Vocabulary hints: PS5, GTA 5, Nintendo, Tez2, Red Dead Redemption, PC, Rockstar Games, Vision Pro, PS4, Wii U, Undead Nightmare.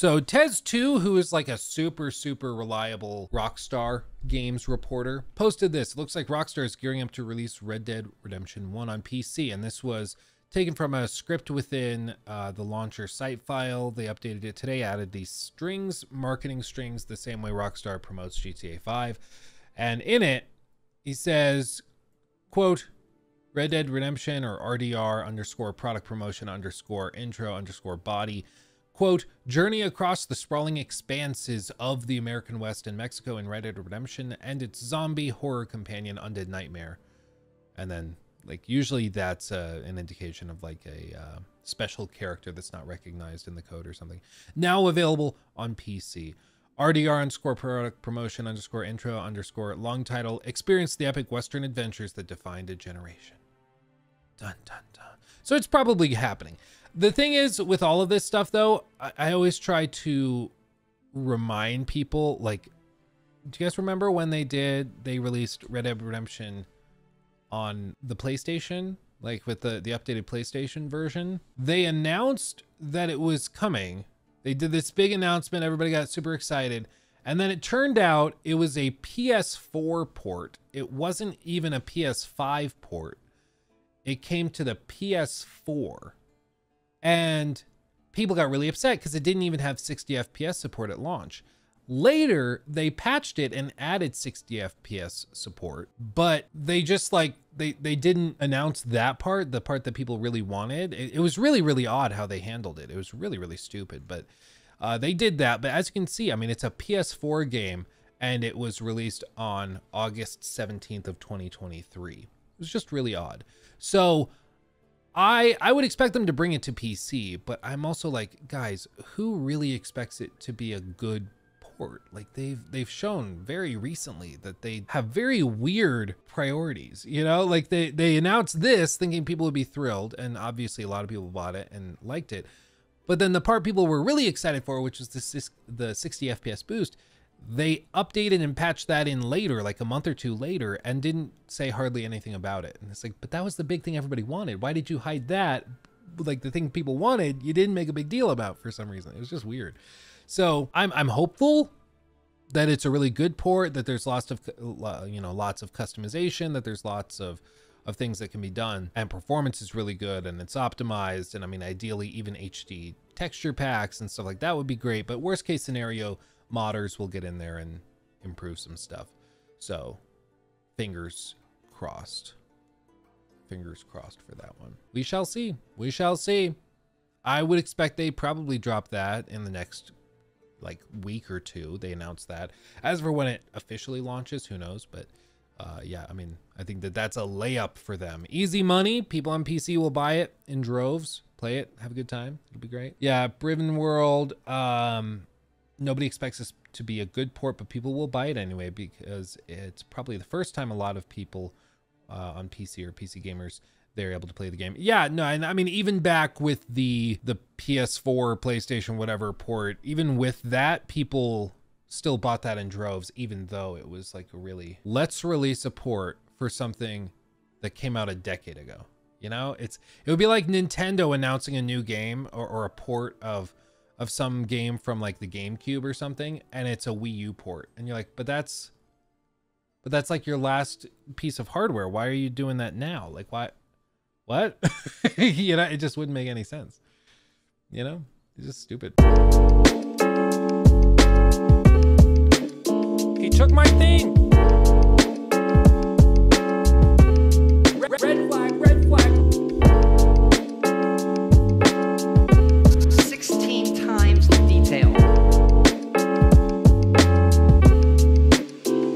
So Tez2, who is like a super, super reliable Rockstar Games reporter, posted this. It looks like Rockstar is gearing up to release Red Dead Redemption 1 on PC. And this was taken from a script within the launcher site file. They updated it today, added these strings, marketing strings, the same way Rockstar promotes GTA 5. And in it, he says, quote, Red Dead Redemption or RDR _ product promotion _ intro _ body. Quote, journey across the sprawling expanses of the American West and Mexico in Red Dead Redemption and its zombie horror companion, Undead Nightmare. And then, like, usually that's an indication of, like, a special character that's not recognized in the code or something. Now available on PC. RDR _ product promotion _ intro _ long title. Experience the epic Western adventures that defined a generation. Dun, dun, dun. So it's probably happening. The thing is, with all of this stuff, though, I always try to remind people, like, do you guys remember when they released Red Dead Redemption on the PlayStation, like with the updated PlayStation version? They announced that it was coming. They did this big announcement. Everybody got super excited. And then it turned out it was a PS4 port. It wasn't even a PS5 port. It came to the PS4. And people got really upset because it didn't even have 60 FPS support at launch. Later, they patched it and added 60 FPS support, but they just, like, they didn't announce that part, the part that people really wanted. It was really, really odd how they handled it. It was really, really stupid, but they did that. But as you can see, I mean, it's a PS4 game and it was released on August 17th of 2023. It was just really odd. So I would expect them to bring it to PC, but I'm also like, guys, who really expects it to be a good port? Like, they've shown very recently that they have very weird priorities, you know? Like, they announced this thinking people would be thrilled, and obviously a lot of people bought it and liked it. But then the part people were really excited for, which is the 60 FPS boost, they updated and patched that in later, like a month or two later, and didn't say hardly anything about it. And it's like, but that was the big thing everybody wanted. Why did you hide that? Like, the thing people wanted, you didn't make a big deal about for some reason. It was just weird. So I'm hopeful that it's a really good port, that there's lots of, you know, lots of customization, that there's lots of things that can be done, and performance is really good and it's optimized. And I mean, ideally even HD texture packs and stuff like that would be great. But worst case scenario, modders will get in there and improve some stuff. So fingers crossed. Fingers crossed for that one. We shall see. We shall see. I would expect they probably drop that in the next, like, week or two. They announced that. As for when it officially launches, who knows? But yeah, I mean, I think that that's a layup for them. Easy money. People on PC will buy it in droves. Play it. Have a good time. It'll be great. Yeah, Briven World. Nobody expects this to be a good port, but people will buy it anyway because it's probably the first time a lot of people on PC or PC gamers, they're able to play the game. Yeah, no, and I mean, even back with the PS4, PlayStation, whatever port, even with that, people still bought that in droves, even though it was like a really, let's release a port for something that came out a decade ago. You know, it would be like Nintendo announcing a new game or a port of some game from like the GameCube or something, and it's a Wii U port. And you're like, but that's like your last piece of hardware. Why are you doing that now? Like, why, what? You know, it just wouldn't make any sense. You know, it's just stupid. He took my thing.